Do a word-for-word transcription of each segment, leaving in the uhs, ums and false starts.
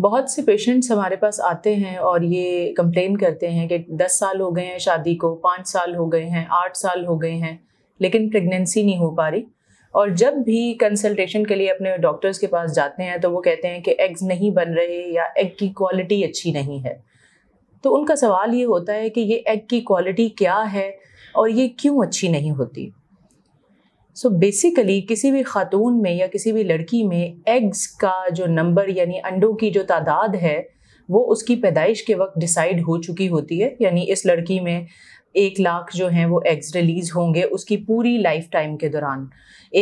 बहुत से पेशेंट्स हमारे पास आते हैं और ये कंप्लेन करते हैं कि दस साल हो गए हैं शादी को, पाँच साल हो गए हैं, आठ साल हो गए हैं, लेकिन प्रेगनेंसी नहीं हो पा रही। और जब भी कंसल्टेशन के लिए अपने डॉक्टर्स के पास जाते हैं तो वो कहते हैं कि एग्स नहीं बन रहे या एग की क्वालिटी अच्छी नहीं है। तो उनका सवाल ये होता है कि ये एग की क्वालिटी क्या है और ये क्यों अच्छी नहीं होती। सो so बेसिकली किसी भी खातून में या किसी भी लड़की में एग्स का जो नंबर यानी अंडों की जो तादाद है वो उसकी पैदाइश के वक्त डिसाइड हो चुकी होती है। यानी इस लड़की में एक लाख जो हैं वो एग्स रिलीज़ होंगे उसकी पूरी लाइफ टाइम के दौरान।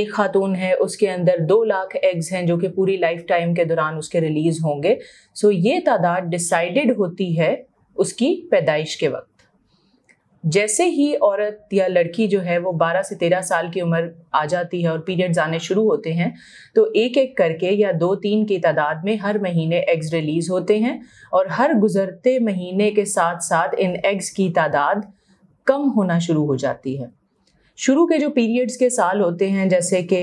एक खातून है उसके अंदर दो लाख एग्स हैं जो कि पूरी लाइफ टाइम के दौरान उसके रिलीज़ होंगे। सो ये तादाद डिसाइडेड होती है उसकी पैदाइश के वक्त। जैसे ही औरत या लड़की जो है वो बारह से तेरह साल की उम्र आ जाती है और पीरियड्स आने शुरू होते हैं तो एक एक करके या दो तीन की तादाद में हर महीने एग्स रिलीज़ होते हैं और हर गुजरते महीने के साथ साथ इन एग्स की तादाद कम होना शुरू हो जाती है। शुरू के जो पीरियड्स के साल होते हैं जैसे कि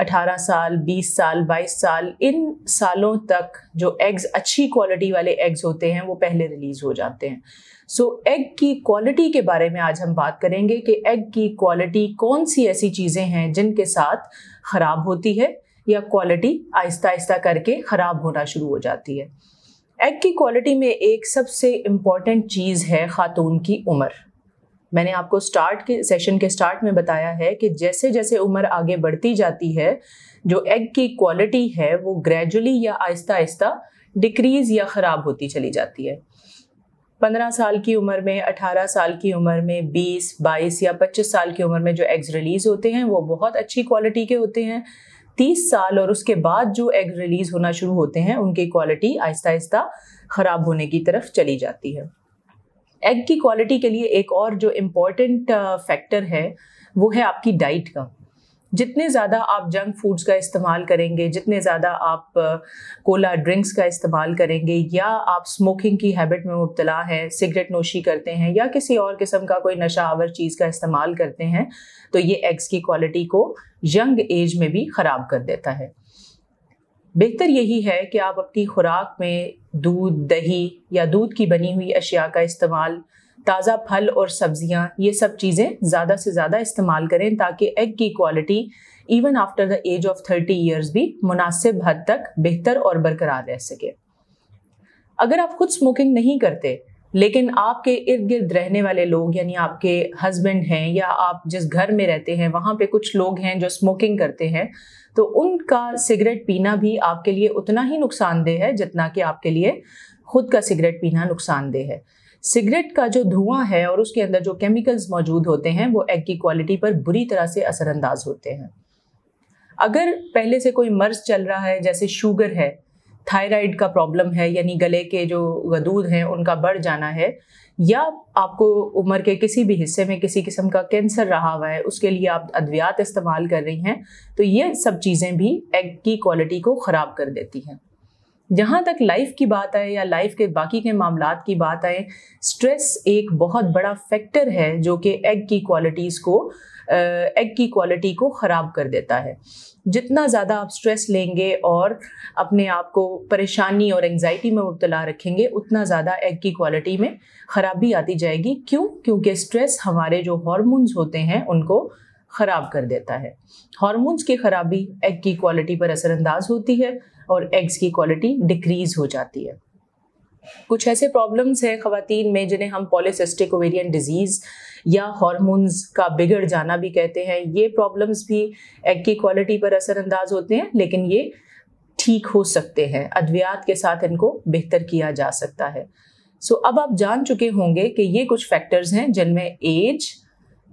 अठारह साल, बीस साल, बाईस साल, इन सालों तक जो एग्स अच्छी क्वालिटी वाले एग्स होते हैं वो पहले रिलीज़ हो जाते हैं। सो एग की क्वालिटी के बारे में आज हम बात करेंगे कि एग की क्वालिटी कौन सी ऐसी चीज़ें हैं जिनके साथ ख़राब होती है या क्वालिटी आहिस्ता आहिस्ता करके ख़राब होना शुरू हो जाती है। एग की क्वालिटी में एक सबसे इम्पॉर्टेंट चीज़ है खातून की उम्र। मैंने आपको स्टार्ट के सेशन के स्टार्ट में बताया है कि जैसे जैसे उम्र आगे बढ़ती जाती है जो एग की क्वालिटी है वो ग्रेजुअली या आहिस्ता आहिस्ता डिक्रीज़ या ख़राब होती चली जाती है। पंद्रह साल की उम्र में, अठारह साल की उम्र में, बीस, बाईस या पच्चीस साल की उम्र में जो एग्स रिलीज़ होते हैं वो बहुत अच्छी क्वालिटी के होते हैं। तीस साल और उसके बाद जो एग रिलीज़ होना शुरू होते हैं उनकी क्वालिटी आहिस्ता आहिस्ता ख़राब होने की तरफ चली जाती है। एग की क्वालिटी के लिए एक और जो इम्पॉर्टेंट फैक्टर है वो है आपकी डाइट का। जितने ज़्यादा आप जंक फूड्स का इस्तेमाल करेंगे, जितने ज़्यादा आप कोला ड्रिंक्स का इस्तेमाल करेंगे या आप स्मोकिंग की हैबिट में मुब्तला है, सिगरेट नोशी करते हैं या किसी और किस्म का कोई नशा आवर चीज़ का इस्तेमाल करते हैं तो ये एग्स की क्वालिटी को यंग एज में भी ख़राब कर देता है। बेहतर यही है कि आप अपनी खुराक में दूध, दही या दूध की बनी हुई अशिया का इस्तेमाल, ताज़ा फल और सब्जियां, ये सब चीज़ें ज़्यादा से ज़्यादा इस्तेमाल करें ताकि एग की quality even after the age of thirty years भी मुनासिब हद तक बेहतर और बरकरार रह सके। अगर आप खुद स्मोकिंग नहीं करते लेकिन आपके इर्द गिर्द रहने वाले लोग यानी आपके हस्बैंड हैं या आप जिस घर में रहते हैं वहाँ पे कुछ लोग हैं जो स्मोकिंग करते हैं तो उनका सिगरेट पीना भी आपके लिए उतना ही नुकसानदेह है जितना कि आपके लिए ख़ुद का सिगरेट पीना नुकसानदेह है। सिगरेट का जो धुआं है और उसके अंदर जो केमिकल्स मौजूद होते हैं वो एग की क्वालिटी पर बुरी तरह से असरअंदाज होते हैं। अगर पहले से कोई मर्ज चल रहा है जैसे शुगर है, थायराइड का प्रॉब्लम है यानी गले के जो गदूद हैं उनका बढ़ जाना है, या आपको उम्र के किसी भी हिस्से में किसी किस्म का कैंसर रहा हुआ है उसके लिए आप अद्वियात इस्तेमाल कर रही हैं तो ये सब चीज़ें भी एग की क्वालिटी को ख़राब कर देती हैं। जहाँ तक लाइफ की बात आए या लाइफ के बाकी के मामलात की बात आए, स्ट्रेस एक बहुत बड़ा फैक्टर है जो कि एग की क्वालिटीज़ को एग की क्वालिटी को ख़राब कर देता है। जितना ज़्यादा आप स्ट्रेस लेंगे और अपने आप को परेशानी और एंग्जाइटी में मुब्तला रखेंगे उतना ज़्यादा एग की क्वालिटी में ख़राबी आती जाएगी। क्यों? क्योंकि स्ट्रेस हमारे जो हार्मोन्स होते हैं उनको ख़राब कर देता है। हार्मोन्स की ख़राबी एग की क्वालिटी पर असरअंदाज होती है और एग्स की क्वालिटी डिक्रीज़ हो जाती है। कुछ ऐसे प्रॉब्लम्स हैं ख़वातीन में जिन्हें हम पॉलिसिस्टिक ओवेरियन डिजीज़ या हार्मोन्स का बिगड़ जाना भी कहते हैं। ये प्रॉब्लम्स भी एग की क्वालिटी पर असरअंदाज होते हैं लेकिन ये ठीक हो सकते हैं, अद्वियात के साथ इनको बेहतर किया जा सकता है। सो अब आप जान चुके होंगे कि ये कुछ फैक्टर्स हैं जिनमें एज,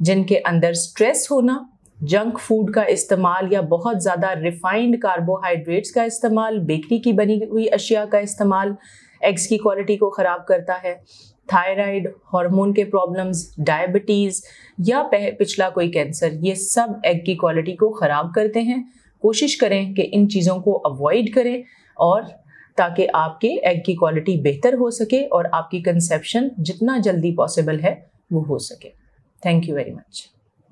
जिनके अंदर स्ट्रेस होना, जंक फूड का इस्तेमाल या बहुत ज़्यादा रिफाइंड कार्बोहाइड्रेट्स का इस्तेमाल, बेकरी की बनी हुई अशिया का इस्तेमाल एग्स की क्वालिटी को ख़राब करता है। थायराइड, हार्मोन के प्रॉब्लम्स, डायबिटीज़ या पिछला कोई कैंसर, ये सब एग की क्वालिटी को ख़राब करते हैं। कोशिश करें कि इन चीज़ों को अवॉइड करें और ताकि आपके एग की क्वालिटी बेहतर हो सके और आपकी कंसेप्शन जितना जल्दी पॉसिबल है वो हो सके। Thank you very much.